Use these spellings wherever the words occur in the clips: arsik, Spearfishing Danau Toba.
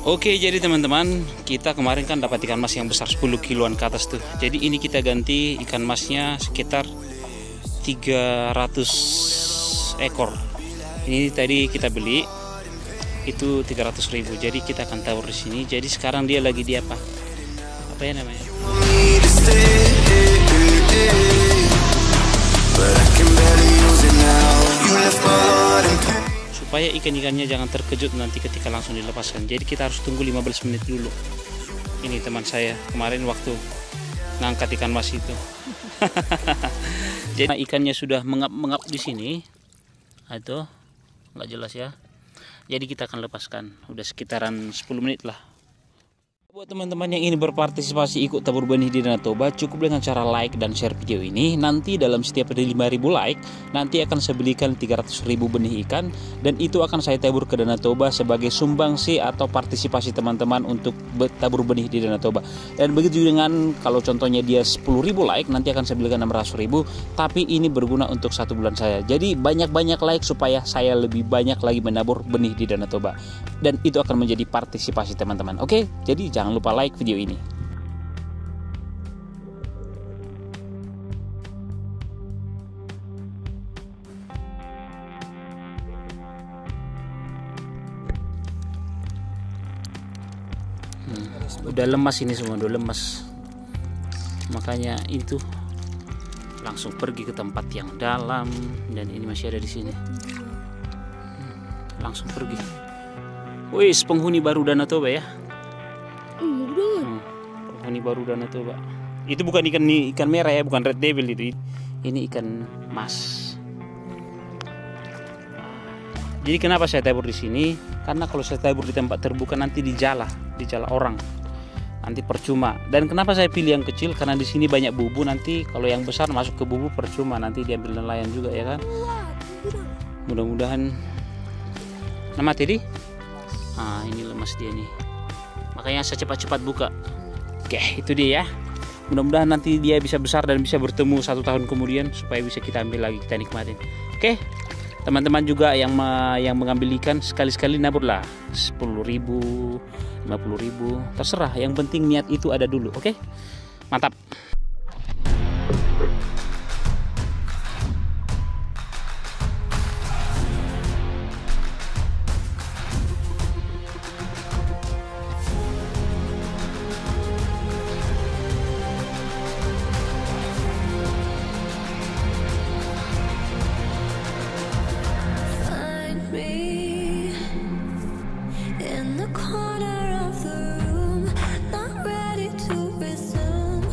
Oke, jadi teman-teman, kita kemarin kan dapat ikan mas yang besar 10 kiloan ke atas tuh. Jadi ini kita ganti ikan masnya sekitar 300 ekor. Ini tadi kita beli itu 300.000. Jadi kita akan tawur di sini. Jadi sekarang dia lagi di apa? Apa ya namanya? Supaya ikan-ikannya jangan terkejut nanti ketika langsung dilepaskan, jadi kita harus tunggu 15 menit dulu. Ini teman saya kemarin waktu ngangkat ikan mas itu. Jadi ikannya sudah mengap-mengap di sini, itu nggak jelas ya. Jadi kita akan lepaskan, udah sekitaran 10 menit lah. Buat teman-teman yang ingin berpartisipasi ikut tabur benih di Danau Toba, cukup dengan cara like dan share video ini. Nanti dalam setiap 5.000 like, nanti akan saya belikan 300.000 benih ikan, dan itu akan saya tabur ke Danau Toba sebagai sumbangsi atau partisipasi teman-teman untuk tabur benih di Danau Toba. Dan begitu juga dengan kalau contohnya dia 10.000 like, nanti akan saya belikan 600.000, tapi ini berguna untuk 1 bulan saya. Jadi banyak-banyak like supaya saya lebih banyak lagi menabur benih di Danau Toba, dan itu akan menjadi partisipasi teman-teman. Oke, jadi jangan lupa like video ini. Udah lemas ini semua, udah lemas. Makanya itu langsung pergi ke tempat yang dalam, dan ini masih ada di sini. Langsung pergi. Wih, penghuni baru Danau Toba ya. Ini baru Danau Toba. Itu bukan ikan merah ya, bukan red devil itu. Ini ikan mas. Jadi kenapa saya tabur di sini? Karena kalau saya tabur di tempat terbuka nanti dijala orang. Nanti percuma. Dan kenapa saya pilih yang kecil? Karena di sini banyak bubu, nanti kalau yang besar masuk ke bubu percuma, nanti diambil nelayan juga ya kan. Mudah-mudahan. Nah, mati di? Ah, ini lemas dia nih. Makanya saya cepat-cepat buka. Oke, itu dia ya. Mudah-mudahan nanti dia bisa besar dan bisa bertemu 1 tahun kemudian, supaya bisa kita ambil lagi, kita nikmatin. Oke, teman-teman juga yang mengambil ikan, sekali-sekali naburlah 10.000, 50.000, terserah. Yang penting niat itu ada dulu. Oke, mantap. Corner of the room, not ready to resume.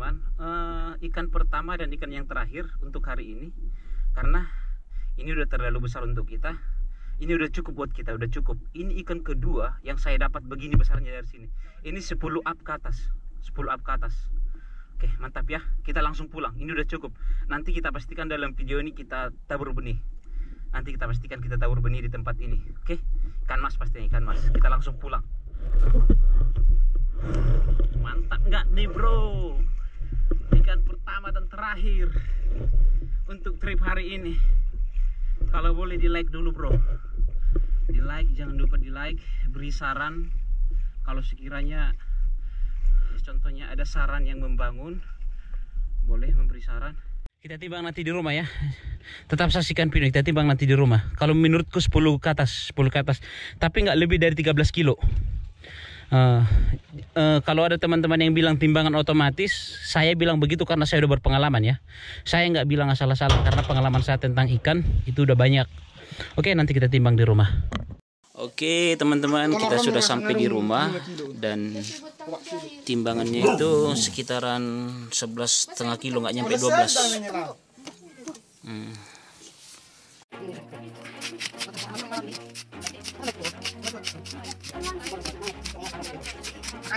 teman-teman, ikan pertama dan ikan yang terakhir untuk hari ini, karena ini udah terlalu besar untuk kita. Ini udah cukup buat kita, udah cukup. Ini ikan kedua yang saya dapat begini besarnya dari sini. Ini 10 up ke atas, 10 up ke atas. Oke, mantap ya. Kita langsung pulang, ini udah cukup. Nanti kita pastikan dalam video ini kita tabur benih. Nanti kita pastikan kita tabur benih di tempat ini. Oke, ikan mas pastinya, ikan mas. Kita langsung pulang. Mantap nggak nih bro? Ikan pertama dan terakhir untuk trip hari ini. Kalau boleh di like dulu bro, di like, jangan lupa di like, beri saran kalau sekiranya contohnya ada saran yang membangun, boleh memberi saran. Kita timbang nanti di rumah ya, tetap saksikan video, kita timbang nanti di rumah. Kalau menurutku 10 ke atas, tapi nggak lebih dari 13 kilo. Kalau ada teman-teman yang bilang timbangan otomatis, saya bilang begitu karena saya udah berpengalaman ya. Saya nggak bilang asal-asalan karena pengalaman saya tentang ikan itu udah banyak. Oke, nanti kita timbang di rumah. Oke teman-teman, kita sudah sampai di rumah dan timbangannya itu sekitaran 11,5 kilo, nggak nyampe 12. I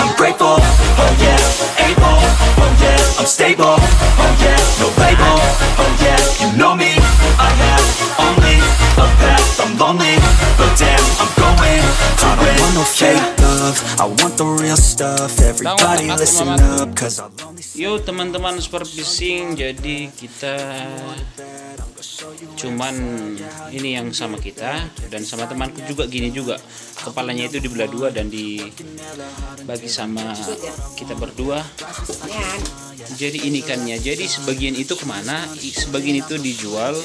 I'm grateful, oh yeah, able, oh yeah, I'm stable, oh yeah. No label, oh yeah, you know me. I have only a path, I'm lonely, but damn, I'm going to win. I don't want no fake love, I want the real stuff. Everybody listen up, cause I'll only see. Yo teman-teman Spearfishing, jadi kita cuman ini yang sama kita dan sama temanku juga gini juga. Kepalanya itu dibelah dua dan dibagi sama kita berdua. Jadi ini ikannya, jadi sebagian itu kemana, sebagian itu dijual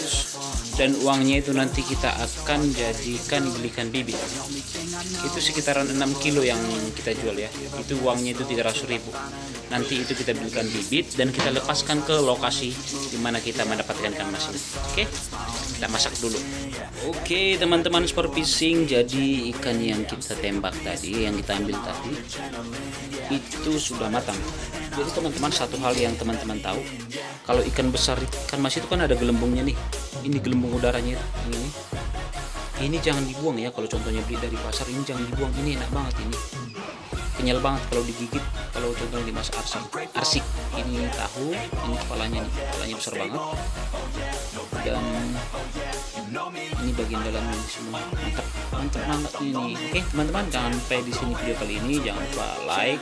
dan uangnya itu nanti kita akan jadikan belikan bibit. Itu sekitaran 6 kilo yang kita jual ya, itu uangnya itu 300.000. Nanti itu kita belikan bibit dan kita lepaskan ke lokasi dimana kita mendapatkan ikan mas ini. Oke, kita masak dulu. Oke teman-teman Spearfishing, jadi ikan yang kita tembak tadi, yang kita ambil tadi itu sudah matang. Jadi teman-teman, satu hal yang teman-teman tahu, kalau ikan besar, ikan mas itu kan ada gelembungnya nih. Ini gelembung udaranya ini jangan dibuang ya. Kalau contohnya beli dari pasar, ini jangan dibuang, ini enak banget, ini kenyal banget kalau digigit. Kalau contohnya dimasak arsik, ini tahu, ini kepalanya besar banget dan ini bagian dalamnya semua mantap ini. Oke teman-teman, jangan sampai di sini video kali ini. Jangan lupa like,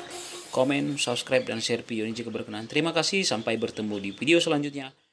komen, subscribe, dan share video ini jika berkenan. Terima kasih, sampai bertemu di video selanjutnya.